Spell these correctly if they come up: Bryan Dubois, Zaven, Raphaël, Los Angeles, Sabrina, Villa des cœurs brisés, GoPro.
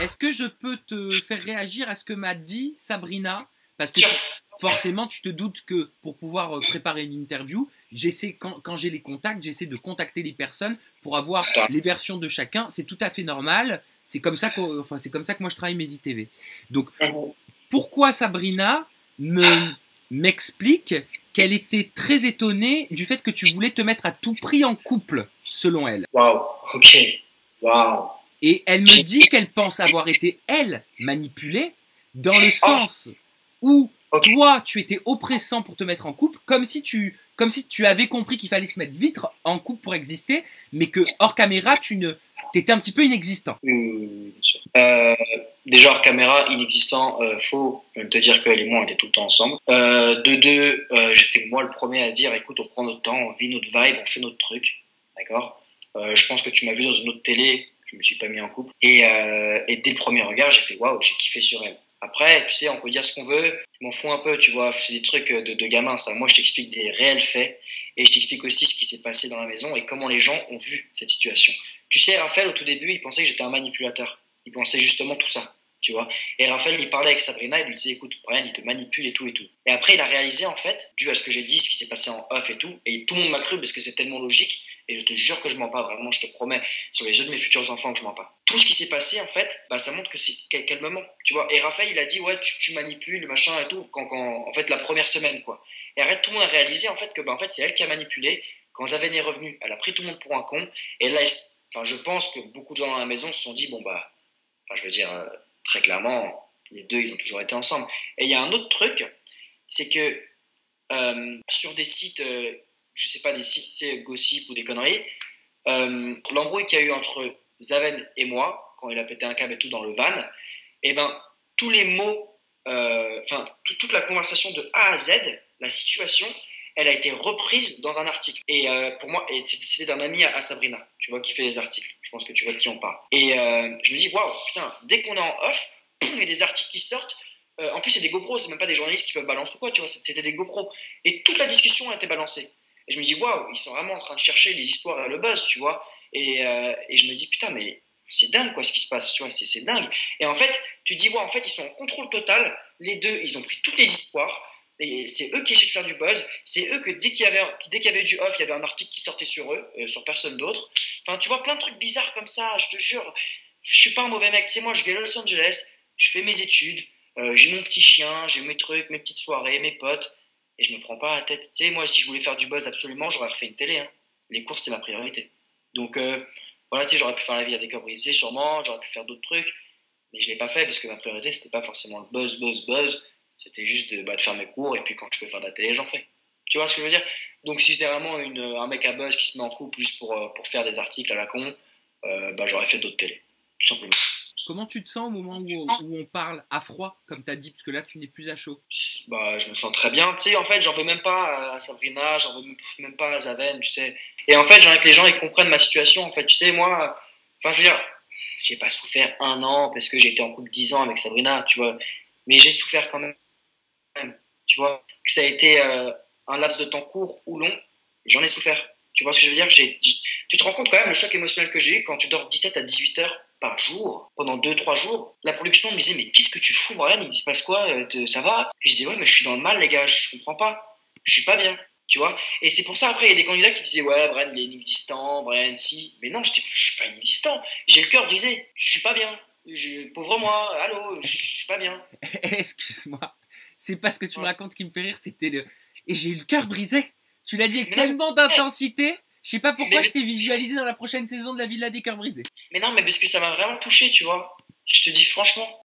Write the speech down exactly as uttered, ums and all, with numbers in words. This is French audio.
Est-ce que je peux te faire réagir à ce que m'a dit Sabrina? Parce que forcément, tu te doutes que pour pouvoir préparer une interview, j'essaie, quand, quand j'ai les contacts, j'essaie de contacter les personnes pour avoir les versions de chacun. C'est tout à fait normal. C'est comme ça que, enfin, c'est comme ça que moi je travaille mes I T V. Donc, pourquoi Sabrina me... m'explique qu'elle était très étonnée du fait que tu voulais te mettre à tout prix en couple, selon elle. Waouh, ok, waouh. Et elle me dit qu'elle pense avoir été, elle, manipulée, dans le sens où okay. toi, tu étais oppressant pour te mettre en couple, comme si tu, comme si tu avais compris qu'il fallait se mettre vite en couple pour exister, mais que hors caméra, tu ne... T'étais un petit peu inexistant. Mmh, bien sûr. Euh, déjà hors caméra, inexistant, euh, faux. Je vais te dire qu'elle et moi, on était tout le temps ensemble. Euh, de deux, euh, j'étais moi le premier à dire, écoute, on prend notre temps, on vit notre vibe, on fait notre truc, d'accord. euh, Je pense que tu m'as vu dans une autre télé, je me suis pas mis en couple. Et, euh, et dès le premier regard, j'ai fait, waouh, j'ai kiffé sur elle. Après, tu sais, on peut dire ce qu'on veut, je m'en fous un peu, tu vois, c'est des trucs de, de gamin, ça. Moi, je t'explique des réels faits et je t'explique aussi ce qui s'est passé dans la maison et comment les gens ont vu cette situation. Tu sais, Raphaël, au tout début, il pensait que j'étais un manipulateur. Il pensait justement tout ça, tu vois. Et Raphaël, il parlait avec Sabrina, il lui disait, écoute, Bryan, il te manipule et tout et tout. Et après, il a réalisé, en fait, dû à ce que j'ai dit, ce qui s'est passé en off et tout, et tout le monde m'a cru parce que c'est tellement logique, et je te jure que je mens pas, vraiment, je te promets, sur les yeux de mes futurs enfants que je mens pas. Tout ce qui s'est passé, en fait, bah, ça montre que c'est quel moment, tu vois. Et Raphaël, il a dit, ouais, tu, tu manipules, machin et tout, quand, quand, en fait, la première semaine, quoi. Et arrête, tout le monde a réalisé, en fait, que bah, en fait, c'est elle qui a manipulé. Quand Zaven est revenu, elle a pris tout le monde pour un con, et là, enfin, je pense que beaucoup de gens dans la maison se sont dit, bon bah, enfin, je veux dire, euh, très clairement, les deux, ils ont toujours été ensemble. Et il y a un autre truc, c'est que euh, sur des sites, euh, je sais pas, des sites, c'est gossip ou des conneries, euh, l'embrouille qu'il y a eu entre Zaven et moi, quand il a pété un câble et tout dans le van, et ben, tous les mots, enfin, euh, toute la conversation de A à Z, la situation, elle a été reprise dans un article. Et euh, pour moi, c'était d'un ami à, à Sabrina, tu vois, qui fait des articles. Je pense que tu vois de qui on parle. Et euh, je me dis, waouh, putain, dès qu'on est en off, il y a des articles qui sortent. Euh, en plus, c'est des GoPros, c'est même pas des journalistes qui peuvent balancer ou quoi, tu vois, c'était des GoPros. Et toute la discussion a été balancée. Et je me dis, waouh, ils sont vraiment en train de chercher les histoires et le buzz, tu vois. Et, euh, et je me dis, putain, mais c'est dingue, quoi, ce qui se passe, tu vois, c'est dingue. Et en fait, tu te dis, waouh, en fait, ils sont en contrôle total. Les deux, ils ont pris toutes les histoires. Et c'est eux qui essaient de faire du buzz, c'est eux que dès qu'il y avait, dès qu'il y avait du off, il y avait un article qui sortait sur eux, euh, sur personne d'autre. Enfin, tu vois, plein de trucs bizarres comme ça, je te jure. Je suis pas un mauvais mec, c'est moi, je vais à Los Angeles, je fais mes études, euh, j'ai mon petit chien, j'ai mes trucs, mes petites soirées, mes potes, et je me prends pas la tête. Tu sais, moi, si je voulais faire du buzz absolument, j'aurais refait une télé, hein. Les courses, c'est ma priorité. Donc, euh, voilà, tu sais, j'aurais pu faire la Villa des cœurs brisés, sûrement, j'aurais pu faire d'autres trucs, mais je l'ai pas fait parce que ma priorité, c'était pas forcément le buzz, buzz, buzz. C'était juste de, bah, de faire mes cours, et puis quand je peux faire de la télé, j'en fais. Tu vois ce que je veux dire? Donc si j'étais vraiment une, un mec à buzz qui se met en couple juste pour, pour faire des articles à la con, euh, bah, j'aurais fait d'autres télés, tout simplement. Comment tu te sens au moment où, où on parle à froid, comme tu as dit, parce que là, tu n'es plus à chaud? Bah, je me sens très bien. Tu sais, en fait, j'en veux même pas à Sabrina, j'en veux même pas à Zaven, tu sais. Et en fait, j'ai envie que les gens ils comprennent ma situation. En fait, tu sais, moi, enfin, je veux dire, j'ai pas souffert un an parce que j'ai été en couple dix ans avec Sabrina, tu vois. Mais j'ai souffert quand même. Tu vois, que ça a été euh, un laps de temps court ou long, j'en ai souffert. Tu vois ce que je veux dire? J'ai dit... Tu te rends compte quand même le choc émotionnel que j'ai eu quand tu dors dix-sept à dix-huit heures par jour, pendant deux trois jours. La production me disait, mais qu'est-ce que tu fous, Bryan? Il se passe quoi? Ça va? Je disais, ouais, mais je suis dans le mal, les gars, je comprends pas. Je suis pas bien, tu vois? Et c'est pour ça, après, il y a des candidats qui disaient, ouais, Bryan, il est inexistant, Bryan, si. Mais non, je suis pas inexistant, j'ai le cœur brisé, je suis pas bien. Je... Pauvre moi, allô, je suis pas bien. Excuse-moi. C'est pas ce que tu ouais. me racontes qui me fait rire, c'était le... Et j'ai eu le cœur brisé. Tu l'as dit avec tellement d'intensité. Je sais pas pourquoi je t'ai visualisé dans la prochaine saison de la Villa des cœurs brisés. Mais non, mais parce que ça m'a vraiment touché, tu vois. Je te dis franchement.